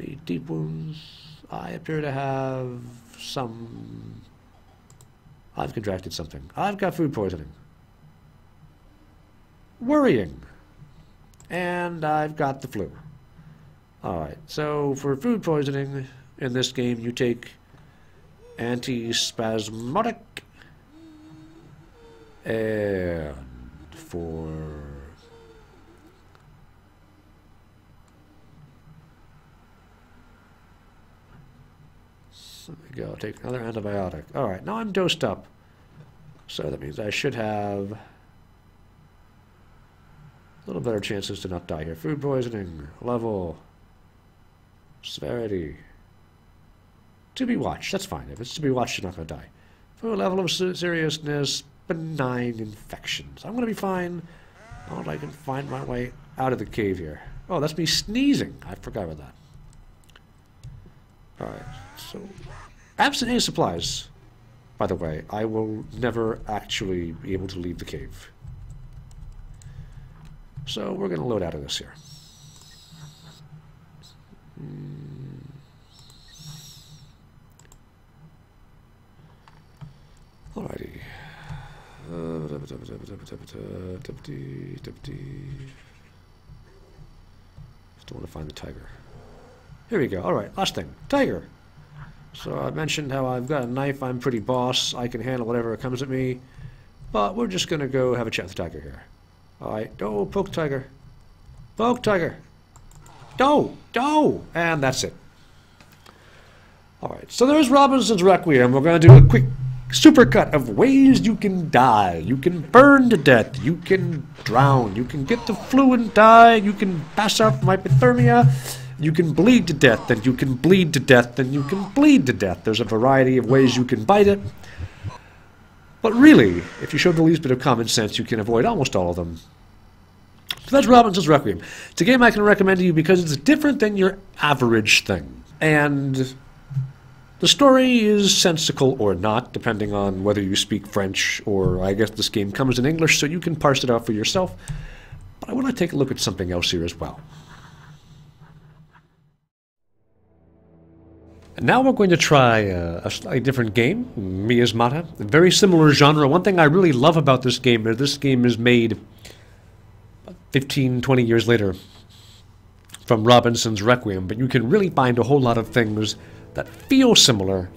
any deep wounds? I appear to have some... I've contracted something. I've got food poisoning. Worrying. And I've got the flu. Alright, so for food poisoning in this game, you take antispasmodic. And for... There we go, take another antibiotic. Alright, now I'm dosed up. So that means I should have a little better chances to not die here. Food poisoning, level, severity. To be watched, that's fine. If it's to be watched, you're not going to die. For a level of seriousness, benign infections. I'm going to be fine. Oh, I can find my way out of the cave here. Oh, that's me sneezing. I forgot about that. Alright, so... Absent any supplies, by the way, I will never actually be able to leave the cave. So we're going to load out of this here. Alrighty. Still want to find the tiger. Here we go. Alright, last thing. Tiger! So I mentioned how I've got a knife. I'm pretty boss. I can handle whatever comes at me. But we're just going to go have a chat with the tiger here. Alright. Oh, poke tiger. Poke tiger! No! No! And that's it. Alright, so there's Robinson's Requiem. We're going to do a quick supercut of ways you can die. You can burn to death. You can drown. You can get the flu and die. You can pass out from hypothermia. You can bleed to death, and you can bleed to death, and you can bleed to death. There's a variety of ways you can bite it. But really, if you show the least bit of common sense, you can avoid almost all of them. So that's Robinson's Requiem. It's a game I can recommend to you because it's different than your average thing. And... the story is sensical or not, depending on whether you speak French, or I guess this game comes in English, so you can parse it out for yourself. But I want to take a look at something else here as well. And now we're going to try a slightly different game, Miasmata. A very similar genre. One thing I really love about this game is made 15, 20 years later from Robinson's Requiem, but you can really find a whole lot of things that feel similar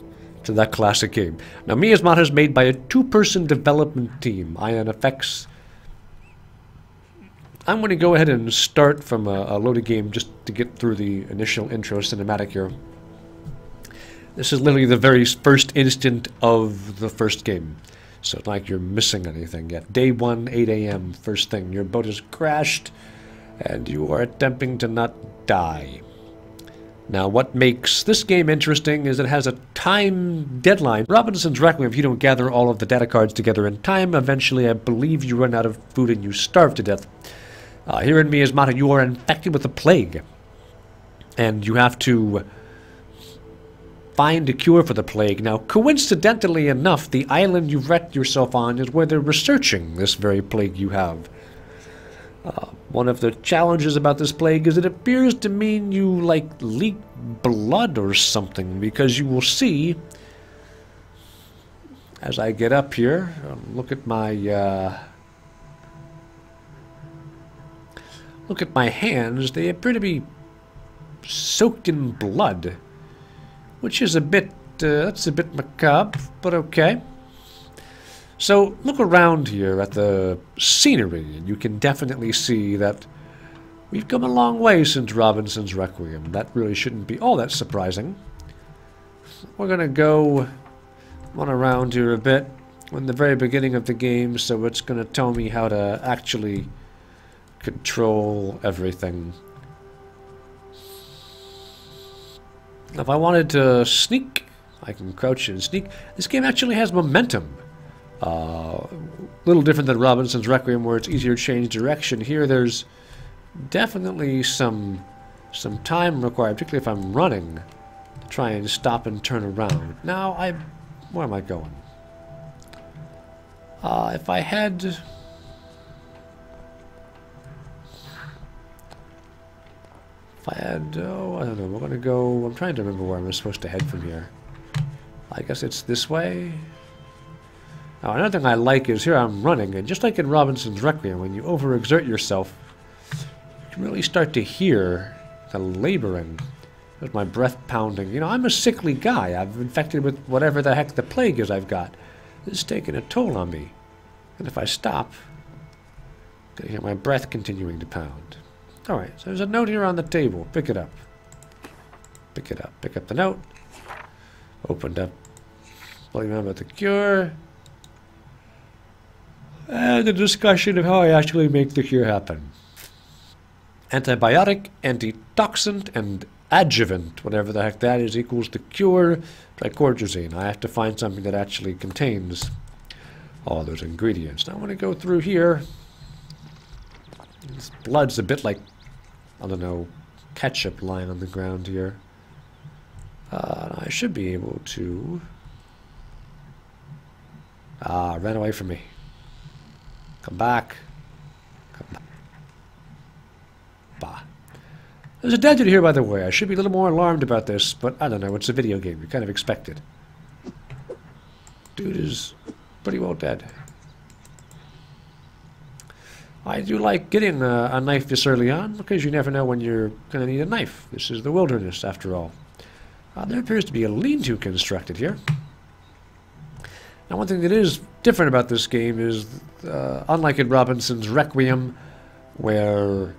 to that classic game. Now, Miasmata is made by a two-person development team, INFX. I'm going to go ahead and start from a loaded game just to get through the initial intro cinematic here. This is literally the very first instant of the first game, so it's not like you're missing anything yet. Day 1, 8 a.m., first thing. Your boat has crashed, and you are attempting to not die. Now, what makes this game interesting is it has a time deadline. Robinson's Requiem, if you don't gather all of the data cards together in time, eventually I believe you run out of food and you starve to death. Here in Miasmata, you are infected with a plague. And you have to find a cure for the plague. Now, coincidentally enough, the island you've wrecked yourself on is where they're researching this very plague you have. One of the challenges about this plague is it appears to mean you, like, leak blood or something, because you will see, as I get up here, look at my hands, they appear to be soaked in blood, which is a bit, that's a bit macabre, but okay. So, look around here at the scenery, and you can definitely see that we've come a long way since Robinson's Requiem. That really shouldn't be all that surprising. We're going to go run around here a bit. We're in the very beginning of the game, so it's going to tell me how to actually control everything. If I wanted to sneak, I can crouch and sneak. This game actually has momentum. A little different than Robinson's Requiem, where it's easier to change direction. Here, there's definitely some time required, particularly if I'm running, to try and stop and turn around. Now, where am I going? If I had... If Plateau? I don't know. We're going to go... I'm trying to remember where I'm supposed to head from here. I guess it's this way. Now, another thing I like is here I'm running, and just like in Robinson's Requiem, when you overexert yourself, you can really start to hear the laboring. There's my breath pounding. You know, I'm a sickly guy. I've infected with whatever the heck the plague is I've got. This is taking a toll on me. And if I stop, I'm going to hear my breath continuing to pound. All right, so there's a note here on the table. Pick it up. Pick it up. Pick up the note. Opened up. Blame him about the cure. And the discussion of how I actually make the cure happen. Antibiotic, antitoxin, and adjuvant, whatever the heck that is, equals the cure tricortisane. I have to find something that actually contains all those ingredients. Now I want to go through here. This blood's a bit like, I don't know, ketchup lying on the ground here. I should be able to... Ah, ran away from me. Come back. Come back. Bah. There's a dead dude here, by the way. I should be a little more alarmed about this, but I don't know. It's a video game. You kind of expect it. Dude is pretty well dead. I do like getting a knife this early on, because you never know when you're going to need a knife. This is the wilderness, after all. There appears to be a lean-to constructed here. Now, one thing that is different about this game is, unlike in Robinson's Requiem, where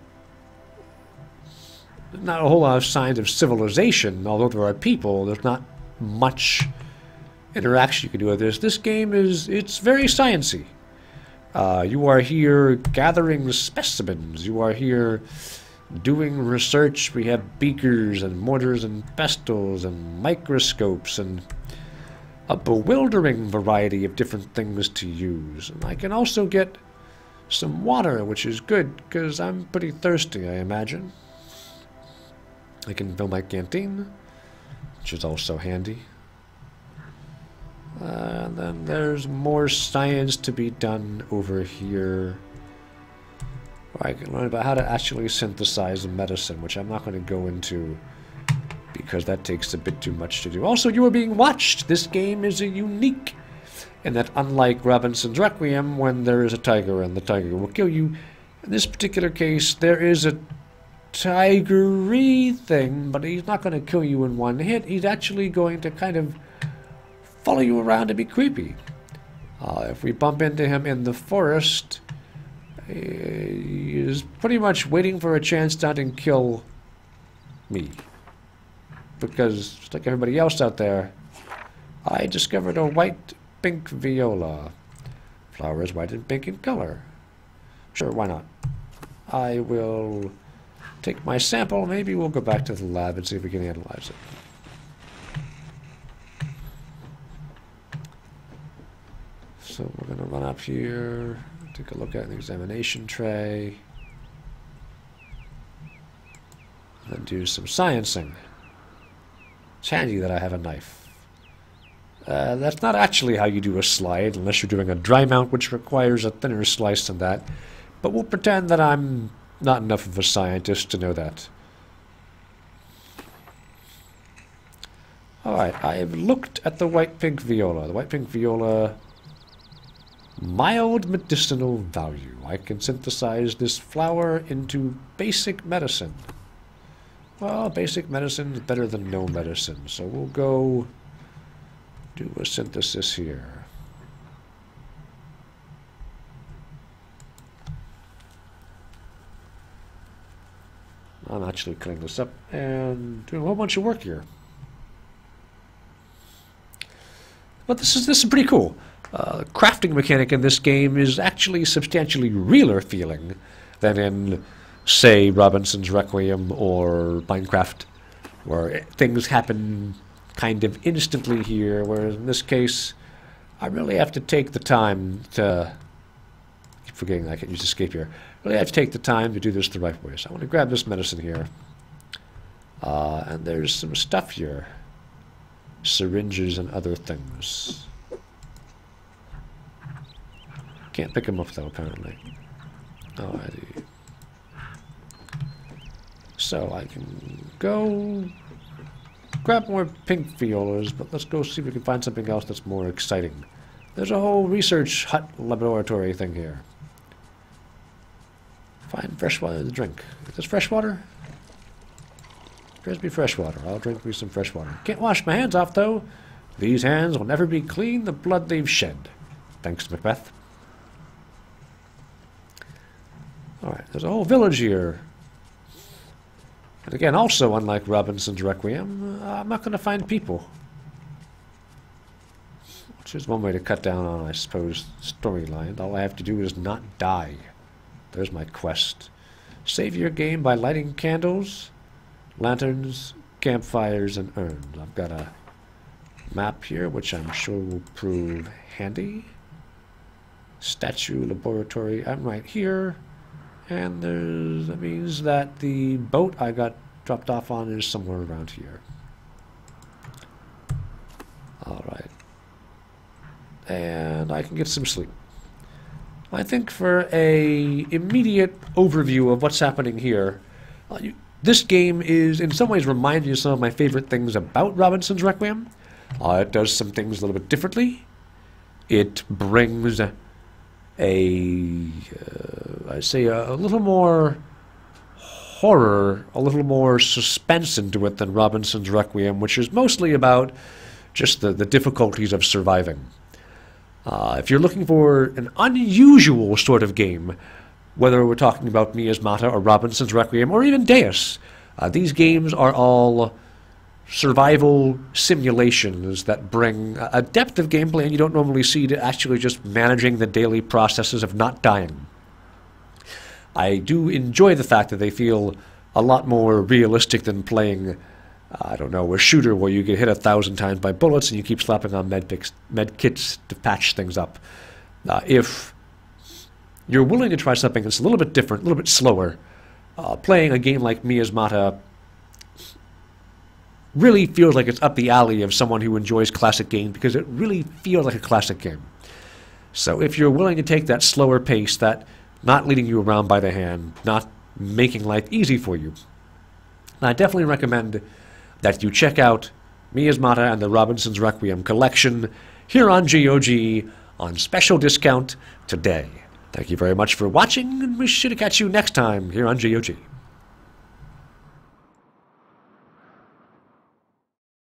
not a whole lot of signs of civilization, although there are people, there's not much interaction you can do with this. This game is, it's very science-y. You are here gathering specimens. You are here doing research. We have beakers and mortars and pestles and microscopes and a bewildering variety of different things to use. And I can also get some water, which is good, because I'm pretty thirsty, I imagine. I can fill my canteen, which is also handy. And then there's more science to be done over here, where I can learn about how to actually synthesize medicine, which I'm not going to go into because that takes a bit too much to do. Also, you are being watched. This game is unique in that, unlike Robinson's Requiem, when there is a tiger and the tiger will kill you, in this particular case, there is a tigery thing, but he's not going to kill you in one hit. He's actually going to kind of follow you around and be creepy. If we bump into him in the forest, he is pretty much waiting for a chance to not and kill me. Because, just like everybody else out there, I discovered a white-pink viola. Flower is white and pink in color. Sure, why not? I will take my sample. Maybe we'll go back to the lab and see if we can analyze it. So we're going to run up here, take a look at an examination tray, and then do some sciencing. It's handy that I have a knife. That's not actually how you do a slide, unless you're doing a dry mount, which requires a thinner slice than that. But we'll pretend that I'm not enough of a scientist to know that. Alright, I have looked at the white-pink viola. The white-pink viola... mild medicinal value. I can synthesize this flower into basic medicine. Well, basic medicine is better than no medicine, so we'll go do a synthesis here. I'm actually cutting this up and doing a whole bunch of work here. But this is pretty cool. The crafting mechanic in this game is actually substantially realer feeling than in, say, Robinson's Requiem or Minecraft, where things happen kind of instantly here, whereas in this case, I really have to take the time to... I keep forgetting I can use escape here. I really have to take the time to do this the right way. So I want to grab this medicine here. And there's some stuff here. Syringes and other things. Can't pick them up though, apparently. Alrighty. So I can go grab more pink violas, but let's go see if we can find something else that's more exciting. There's a whole research hut laboratory thing here. Find fresh water to drink. Is this fresh water? Appears to be fresh water. I'll drink me some fresh water. Can't wash my hands off, though. These hands will never be clean the blood they've shed. Thanks, Macbeth. Alright, there's a whole village here. And again, also unlike Robinson's Requiem, I'm not going to find people. Which is one way to cut down on, I suppose, storyline. All I have to do is not die. There's my quest. Save your game by lighting candles, lanterns, campfires, and urns. I've got a map here, which I'm sure will prove handy. Statue laboratory, I'm right here. And there's, that means that the boat I got dropped off on is somewhere around here. Alright. And I can get some sleep. I think for a immediate overview of what's happening here, this game is in some ways reminding you of some of my favorite things about Robinson's Requiem. It does some things a little bit differently. It brings a little more horror, a little more suspense into it than Robinson's Requiem, which is mostly about just the difficulties of surviving. If you're looking for an unusual sort of game, whether we're talking about Miasmata or Robinson's Requiem or even Deus, these games are all survival simulations that bring a depth of gameplay you don't normally see to actually just managing the daily processes of not dying. I do enjoy the fact that they feel a lot more realistic than playing, I don't know, a shooter where you get hit 1,000 times by bullets and you keep slapping on med kits to patch things up. If you're willing to try something that's a little bit different, a little bit slower, playing a game like Miasmata really feels like it's up the alley of someone who enjoys classic games, because it really feels like a classic game. So if you're willing to take that slower pace, that not leading you around by the hand, not making life easy for you, I definitely recommend that you check out Miasmata and the Robinson's Requiem collection here on GOG on special discount today. Thank you very much for watching, and we should catch you next time here on GOG.